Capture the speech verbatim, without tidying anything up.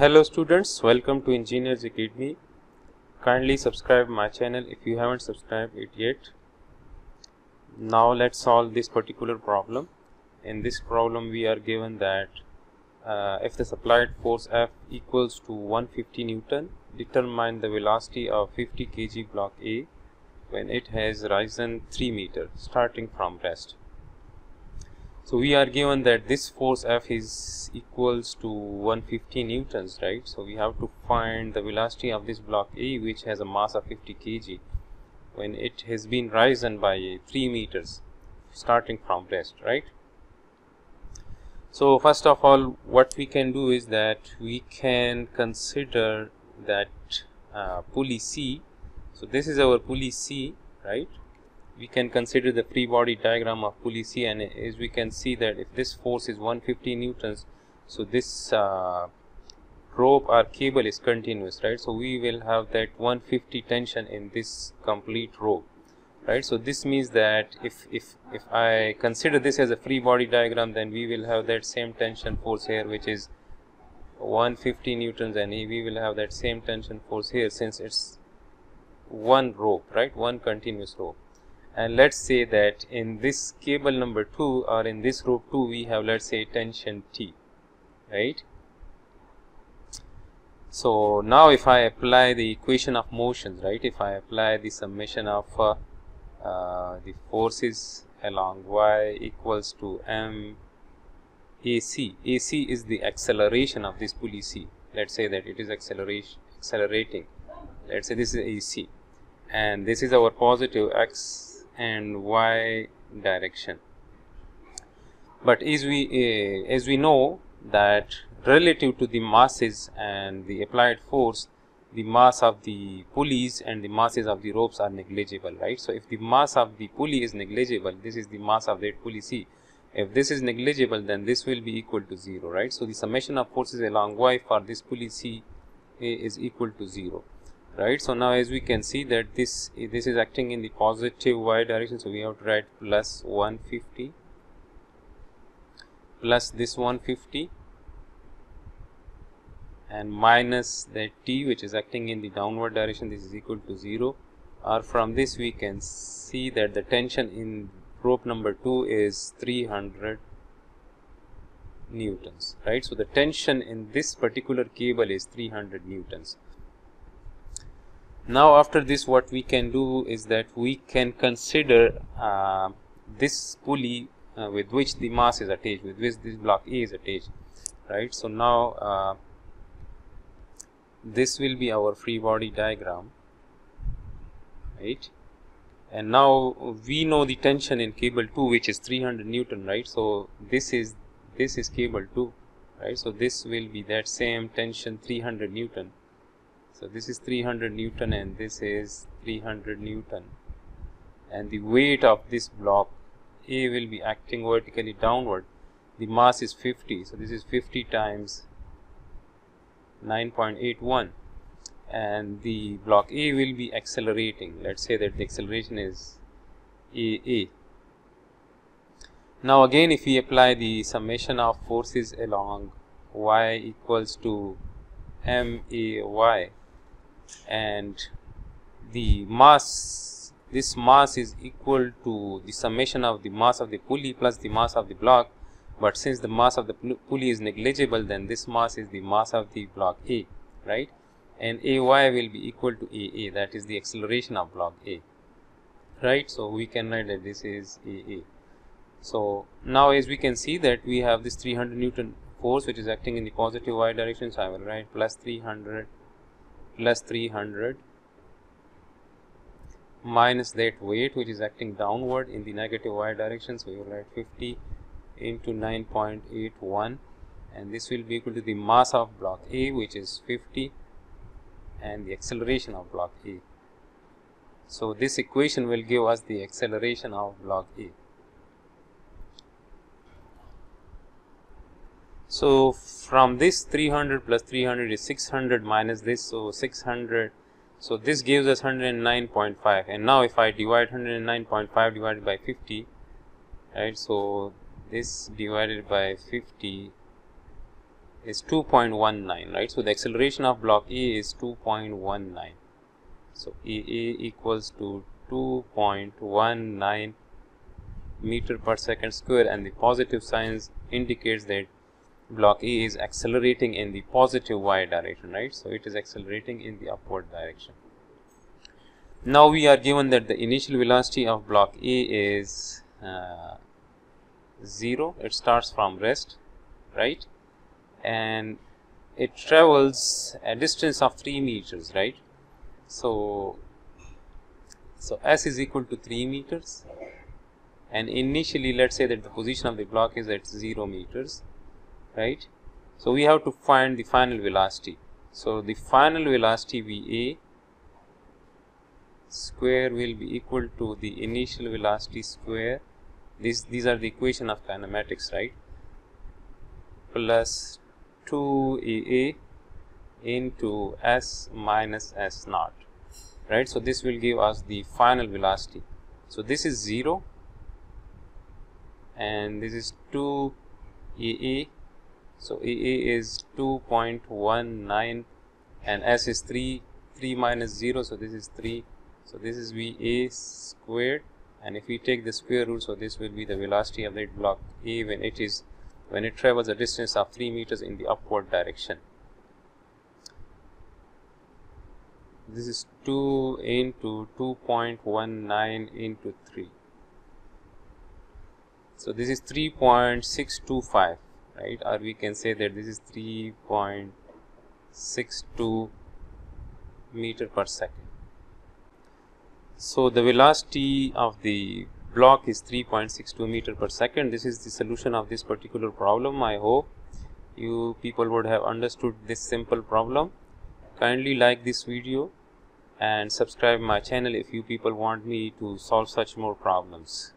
Hello students, welcome to Engineers Academy. Kindly subscribe my channel if you haven't subscribed it yet. Now let's solve this particular problem. In this problem we are given that uh, if the supplied force F equals to one hundred fifty newton, determine the velocity of fifty kilogram block A when it has risen three meter starting from rest. So we are given that this force F is equals to one hundred fifty newtons, right? So we have to find the velocity of this block A, which has a mass of fifty kilogram, when it has been risen by three meters starting from rest, right? So first of all, what we can do is that we can consider that uh, pulley C. So this is our pulley C, right? We can consider the free body diagram of pulley C, and as we can see that if this force is one hundred fifty newtons, so this uh, rope or cable is continuous, right? So we will have that one hundred fifty tension in this complete rope, right? So this means that if if if I consider this as a free body diagram, then we will have that same tension force here, which is one hundred fifty newtons, and we will have that same tension force here, since it's one rope, right? One continuous rope. And let's say that in this cable number two, or in this rope two, we have, let's say, tension T, right? So now if I apply the equation of motions, right, if I apply the summation of uh, uh, the forces along y equals to m ac, ac is the acceleration of this pulley C. Let's say that it is acceleration accelerating. Let's say this is ac, and this is our positive x and y direction. But as we uh, as we know that relative to the masses and the applied force, the mass of the pulleys and the masses of the ropes are negligible, right? So if the mass of the pulley is negligible, this is the mass of that pulley C. If this is negligible, then this will be equal to zero, right? So the summation of forces along y for this pulley C is equal to zero. Right. So now as we can see that this this is acting in the positive y direction, so we have to write plus one hundred fifty plus this one hundred fifty and minus that T, which is acting in the downward direction. This is equal to zero. Or from this we can see that the tension in rope number two is three hundred newtons, right? So the tension in this particular cable is three hundred newtons. Now after this, what we can do is that we can consider uh, this pulley uh, with which the mass is attached, with which this block A is attached, right? So now uh, this will be our free body diagram, right? And now we know the tension in cable two, which is three hundred newton, right? So this is this is cable two, right? So this will be that same tension, three hundred newton. So this is three hundred newton and this is three hundred newton, and the weight of this block A will be acting vertically downward. The mass is fifty, so this is fifty times nine point eight one, and the block A will be accelerating. Let's say that the acceleration is A A. Now again, if we apply the summation of forces along y equals to M A Y, and the mass, this mass is equal to the summation of the mass of the pulley plus the mass of the block, but since the mass of the pulley is negligible, then this mass is the mass of the block A, right? And A Y will be equal to A A, that is the acceleration of block A, right? So we can write that this is A A. So now as we can see that we have this three hundred newton force, which is acting in the positive y direction, so I will write plus three hundred plus three hundred minus that weight, which is acting downward in the negative y direction, so you will write fifty into nine point eight one, and this will be equal to the mass of block A, which is fifty, and the acceleration of block A. So this equation will give us the acceleration of block A. So from this, three hundred plus three hundred is six hundred minus this, so six hundred, so this gives us one hundred nine point five. And now if I divide one hundred nine point five divided by fifty, right, so this divided by fifty is two point one nine, right? So the acceleration of block A is two point one nine. So E A equals to two point one nine meter per second square, and the positive signs indicates that block A is accelerating in the positive y direction, right? So it is accelerating in the upward direction. Now we are given that the initial velocity of block A is uh, zero. It starts from rest, right? And it travels a distance of three meters, right? So, so S is equal to three meters, and initially let us say that the position of the block is at zero meters, right? So we have to find the final velocity. So the final velocity V A square will be equal to the initial velocity square. These, these are the equation of kinematics, right? Plus two E A into S minus S naught, right? So this will give us the final velocity. So this is zero, and this is two E A. So E A is two point one nine, and S is three, three minus zero, so this is three. So this is V A squared, and if we take the square root, so this will be the velocity of that block A when it is when it travels a distance of three meters in the upward direction. This is two into two point one nine into three. So this is three point six two five, right? Or we can say that this is three point six two meter per second. So the velocity of the block is three point six two meter per second. This is the solution of this particular problem. I hope you people would have understood this simple problem. Kindly like this video and subscribe my channel if you people want me to solve such more problems.